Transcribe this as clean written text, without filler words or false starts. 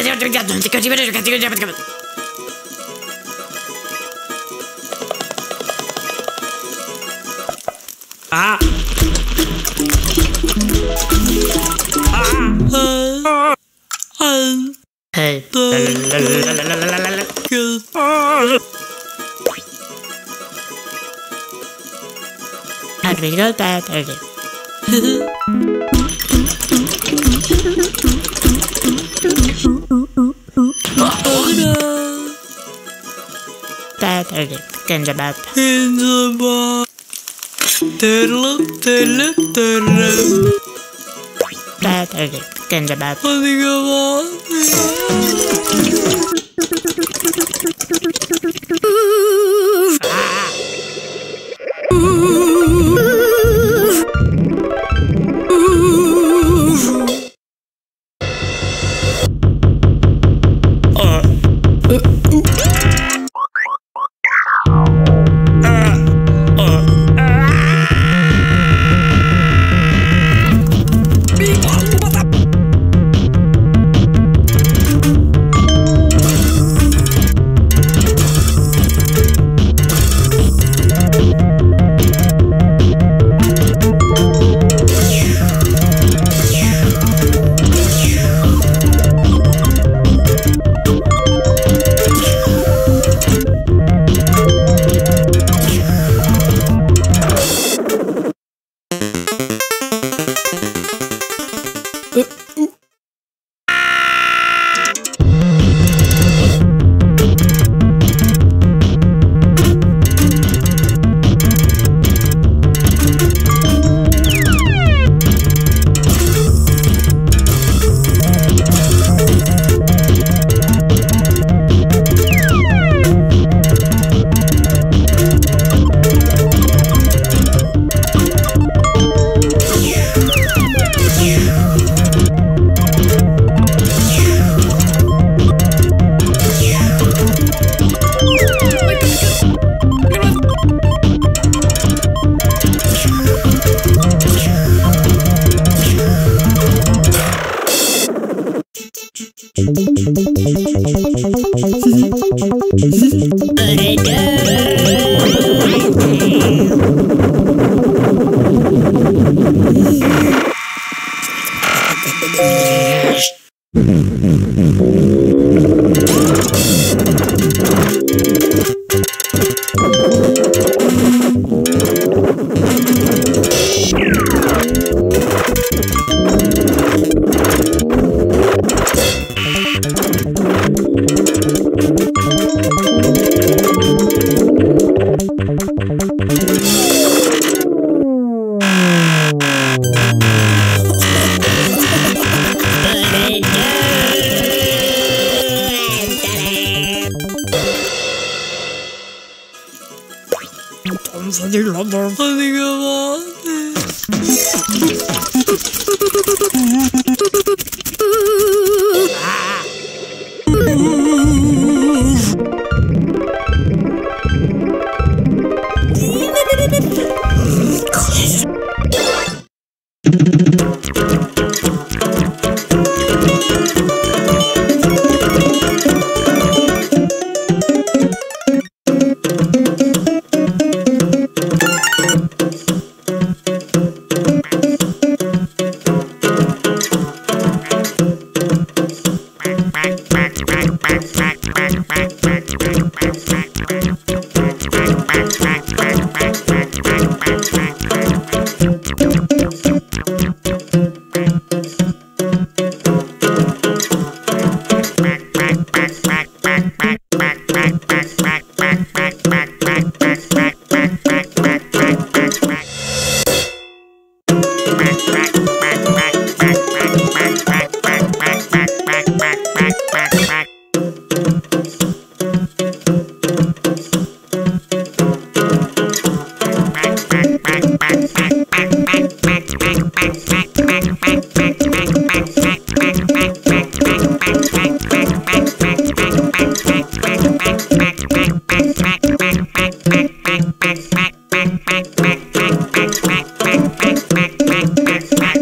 Ah. Ah. Hey.